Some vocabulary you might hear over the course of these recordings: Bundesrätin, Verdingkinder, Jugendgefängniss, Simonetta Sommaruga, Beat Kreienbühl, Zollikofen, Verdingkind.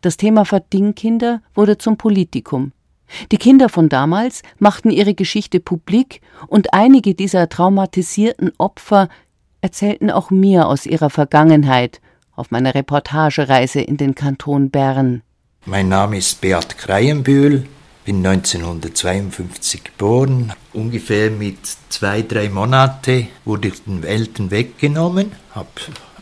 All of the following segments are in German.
Das Thema Verdingkinder wurde zum Politikum. Die Kinder von damals machten ihre Geschichte publik und einige dieser traumatisierten Opfer erzählten auch mir aus ihrer Vergangenheit auf meiner Reportagereise in den Kanton Bern. Mein Name ist Beat Kreienbühl, bin 1952 geboren. Ungefähr mit 2, 3 Monaten wurde ich den Eltern weggenommen, habe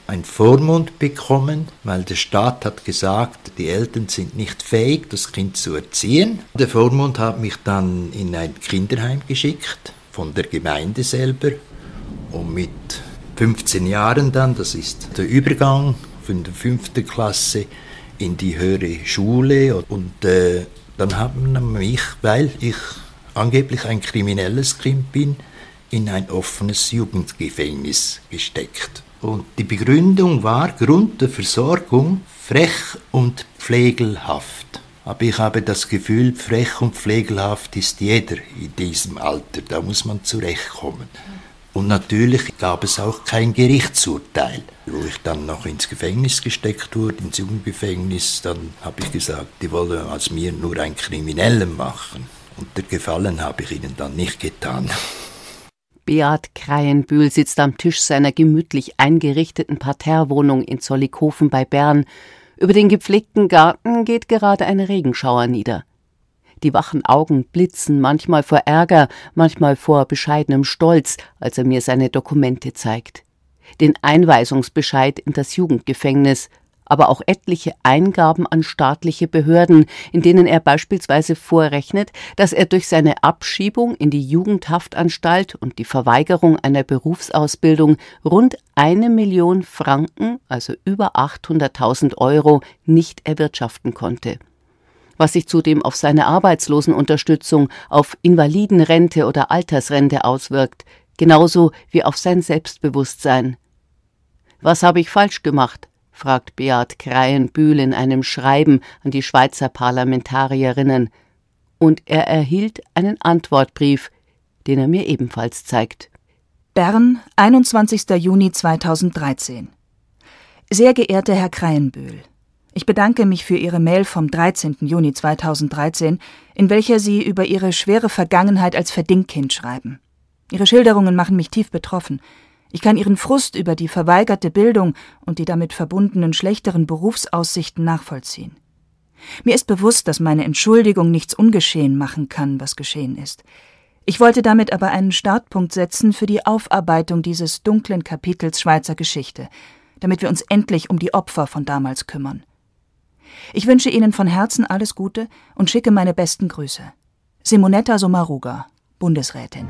einen Vormund bekommen, weil der Staat hat gesagt, die Eltern sind nicht fähig, das Kind zu erziehen. Der Vormund hat mich dann in ein Kinderheim geschickt, von der Gemeinde selber. Und mit 15 Jahren dann, das ist der Übergang von der 5. Klasse in die höhere Schule. Und dann haben sie mich, weil ich angeblich ein kriminelles Kind bin, in ein offenes Jugendgefängnis gesteckt. Und die Begründung war Grund der Versorgung frech und pflegelhaft. Aber ich habe das Gefühl, frech und pflegelhaft ist jeder in diesem Alter. Da muss man zurechtkommen. Und natürlich gab es auch kein Gerichtsurteil. Wo ich dann noch ins Gefängnis gesteckt wurde, ins Jugendgefängnis, dann habe ich gesagt, die wollen aus mir nur einen Kriminellen machen. Und der Gefallen habe ich ihnen dann nicht getan. Beat Kreienbühl sitzt am Tisch seiner gemütlich eingerichteten Parterrewohnung in Zollikofen bei Bern. Über den gepflegten Garten geht gerade ein Regenschauer nieder. Die wachen Augen blitzen, manchmal vor Ärger, manchmal vor bescheidenem Stolz, als er mir seine Dokumente zeigt. Den Einweisungsbescheid in das Jugendgefängnis, aber auch etliche Eingaben an staatliche Behörden, in denen er beispielsweise vorrechnet, dass er durch seine Abschiebung in die Jugendhaftanstalt und die Verweigerung einer Berufsausbildung rund 1 Million Franken, also über 800.000 Euro, nicht erwirtschaften konnte. Was sich zudem auf seine Arbeitslosenunterstützung, auf Invalidenrente oder Altersrente auswirkt, genauso wie auf sein Selbstbewusstsein. »Was habe ich falsch gemacht?« fragt Beat Kreienbühl in einem Schreiben an die Schweizer Parlamentarierinnen. Und er erhielt einen Antwortbrief, den er mir ebenfalls zeigt. Bern, 21. Juni 2013. Sehr geehrter Herr Kreienbühl, ich bedanke mich für Ihre Mail vom 13. Juni 2013, in welcher Sie über Ihre schwere Vergangenheit als Verdingkind schreiben. Ihre Schilderungen machen mich tief betroffen. Ich kann Ihren Frust über die verweigerte Bildung und die damit verbundenen schlechteren Berufsaussichten nachvollziehen. Mir ist bewusst, dass meine Entschuldigung nichts ungeschehen machen kann, was geschehen ist. Ich wollte damit aber einen Startpunkt setzen für die Aufarbeitung dieses dunklen Kapitels Schweizer Geschichte, damit wir uns endlich um die Opfer von damals kümmern. Ich wünsche Ihnen von Herzen alles Gute und schicke meine besten Grüße. Simonetta Sommaruga, Bundesrätin.